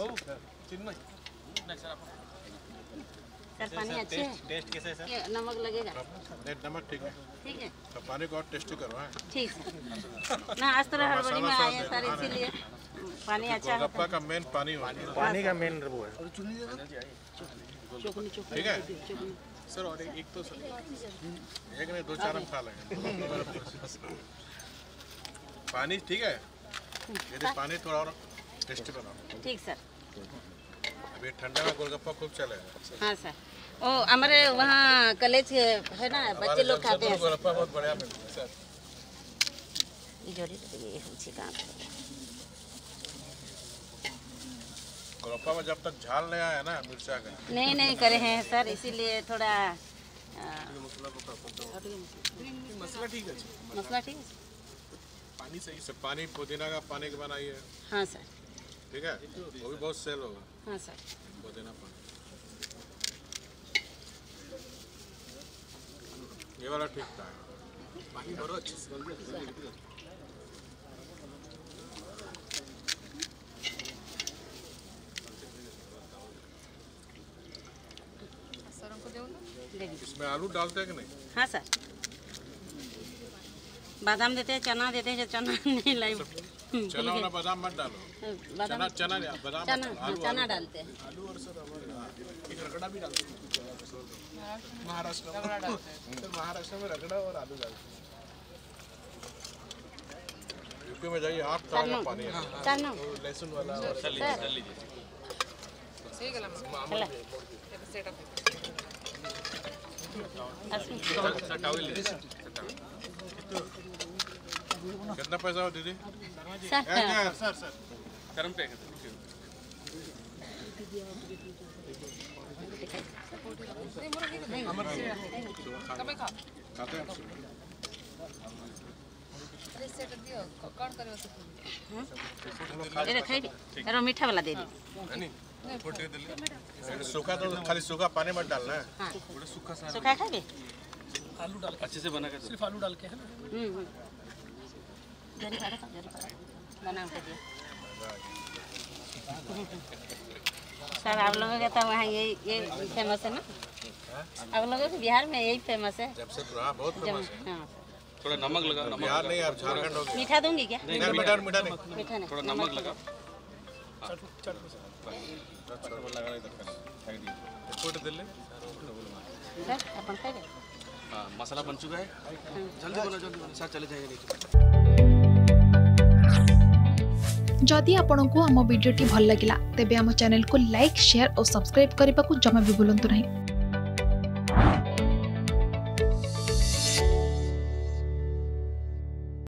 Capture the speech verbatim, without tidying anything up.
Sir पानी अच्छे हैं? टेस्ट कैसे है सर? नमक लगेगा? नमक ठीक है। ठीक है। पानी को और टेस्टी करवाएं। ठीक है। ना आज तरह हड़बड़ी में आए हैं सर इसीलिए पानी अच्छा है। गोलगप्पा का मेन पानी होता है। पानी का मेन वो है। ठीक है। सर और एक तो सर एक ने दो चार हम खा लेंगे। पानी ठीक है? यदि पानी थोड़ा और टेस्ट बनाओ। ठीक सर। अभी ठंडा में गोलगप्पा खूब चलेगा। हाँ सर। ओ हमारे वहाँ कॉलेज है ना बच्चे लोग खाते हैं। गोलगप्पा बहुत बढ़िया मिलता है सर। जोड़ी तो ये हमसे काम गोलगप्पा में जब तक झाल नहीं आया ना मिर्चा का नहीं नहीं करे हैं सर इसीलिए थोड़ा मसला ठीक है मसला ठीक है पानी सही से पानी पुदीना का पानी के बनाइए। हाँ सर। ठीक है वो भी बहुत सेल होगा। हाँ सर पुदीना पानी ये वाला ठीक था पानी भरो अच्छे से सर हमको दे दो इसमें आलू डालते हैं कि नहीं? हाँ सर बादाम देते हैं चना देते हैं चना नहीं लाई चना वाला बादाम मत डालो चना चना नहीं बादाम चना डालते हैं आलू और सर रगड़ा भी डालते हैं महाराष्ट्र में डालते हैं सर महाराष्ट्र में रगड़ा और आलू डालते हैं यूपी में जाइए आप ताजा पानी चना लहसुन वाला और सर सही गलम मामला सर टावल ले कितना पैसा हो दीदी? सर सर सर करम पे मीठा वाला दे दी सूखा तो खाली सूखा पानी मत डालना है। हाँ। सूखा सूखा खाएंगे आलू डाल अच्छे से बना के सिर्फ आलू डाल के है ना हम्म जरी पारा जरी पारा बना के दिया सर आप लोगों का तो वहाँ ये ये फेमस है ना आप लोगों के बिहार में यही फेमस है जब से हाँ बहुत फेमस है थोड़ा नमक लगा नमक बिहार नहीं आप झारखंड हो मीठा दूंगी क्या नहीं मीठा मीठा नहीं मीठा नहीं थोड़ा नमक लगा मसाला बन चुका है जल्दी बना जल्दी बना साथ चले जाइए जदि आपंक आम भिडियो भल लगा तेब आम चैनल को लाइक शेयर और सब्सक्राइब करने को जमा भी भूलु नहीं।